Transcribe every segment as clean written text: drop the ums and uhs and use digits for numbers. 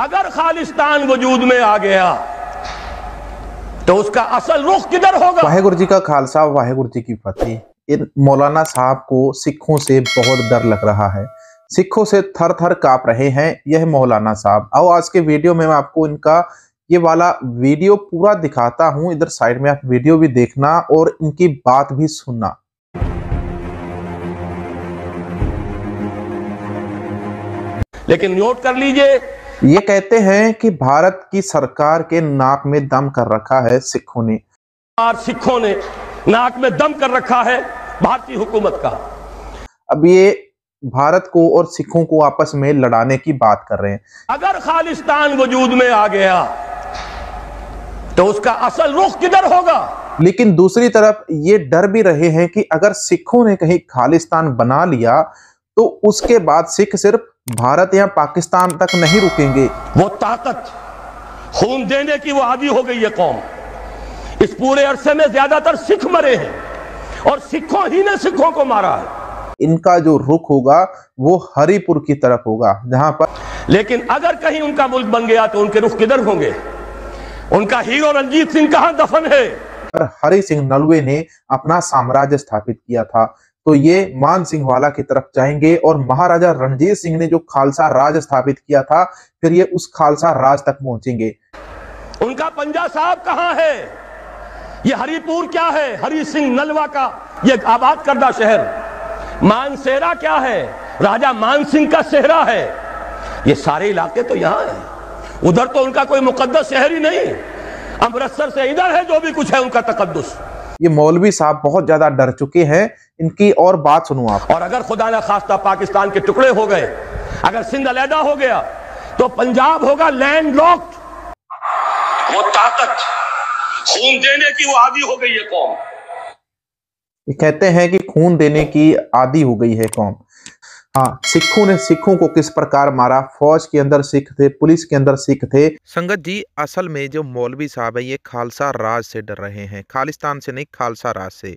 अगर खालिस्तान वजूद में आ गया तो उसका असल रुख किधर होगा। वाहेगुरु जी का खालसा, वाहेगुरु जी की फतेह। इन मौलाना साहब को सिखों से बहुत डर लग रहा है, सिखों से थर थर काँप रहे हैं यह मौलाना साहब। और आज के वीडियो में मैं आपको इनका ये वाला वीडियो पूरा दिखाता हूँ, इधर साइड में आप वीडियो भी देखना और इनकी बात भी सुनना। लेकिन नोट कर लीजिए, ये कहते हैं कि भारत की सरकार के नाक में दम कर रखा है सिखों ने, और सिखों ने नाक में दम कर रखा है भारतीय हुकूमत का। अब ये भारत को और सिखों को आपस में लड़ाने की बात कर रहे हैं। अगर खालिस्तान वजूद में आ गया तो उसका असल रुख किधर होगा। लेकिन दूसरी तरफ ये डर भी रहे हैं कि अगर सिखों ने कहीं खालिस्तान बना लिया तो उसके बाद सिख सिर्फ भारत या पाकिस्तान तक नहीं रुकेंगे। वो ताकत, खून देने की वो आदी हो गई है कौम। इस पूरे अरसे में ज्यादातर सिख मरे हैं और सिखों ही ने सिखों को मारा है। इनका जो रुख होगा वो हरिपुर की तरफ होगा, जहां पर। लेकिन अगर कहीं उनका मुल्क बन गया तो उनके रुख किधर होंगे। उनका हीरो रणजीत सिंह कहाँ दफन है। हरि सिंह नलवे ने अपना साम्राज्य स्थापित किया था तो ये मान सिंह वाला की तरफ जाएंगे, और महाराजा रणजीत सिंह ने जो खालसा राज स्थापित किया था फिर ये उस खालसा राज तक पहुंचेंगे। उनका पंजा साहब कहाँ है। ये हरिपुर क्या है, हरि सिंह नलवा का ये आबाद करदा शहर। मानसेरा क्या है, राजा मान सिंह का सेहरा है। ये सारे इलाके तो यहाँ है, उधर तो उनका कोई मुकद्दस शहर ही नहीं। अमृतसर से इधर है जो भी कुछ है उनका तकद्दुस। ये मौलवी साहब बहुत ज्यादा डर चुके हैं इनकी, और बात सुनो आप। और अगर खुदा ना खास्ता पाकिस्तान के टुकड़े हो गए, अगर सिंध अलहदा हो गया तो पंजाब होगा लैंडलॉक्ड। वो ताकत, खून देने की वो आदी हो गई है कौम। ये कहते हैं कि खून देने की आदी हो गई है कौम। हाँ, सिखों ने सिखों को किस प्रकार मारा। फौज के अंदर सिख थे, पुलिस के अंदर सिख थे। संगत जी, असल में जो मौलवी साहब है ये खालसा राज से डर रहे हैं, खालिस्तान से नहीं, खालसा राज से।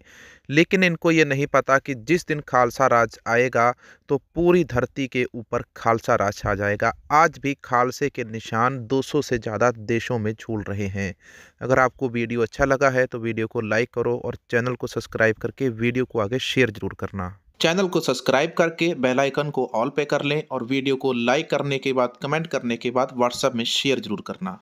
लेकिन इनको ये नहीं पता कि जिस दिन खालसा राज आएगा तो पूरी धरती के ऊपर खालसा राज छा जाएगा। आज भी खालसे के निशान 200 से ज़्यादा देशों में झूल रहे हैं। अगर आपको वीडियो अच्छा लगा है तो वीडियो को लाइक करो और चैनल को सब्सक्राइब करके वीडियो को आगे शेयर जरूर करना। चैनल को सब्सक्राइब करके बेल आइकन को ऑल पे कर लें और वीडियो को लाइक करने के बाद, कमेंट करने के बाद व्हाट्सएप में शेयर जरूर करना।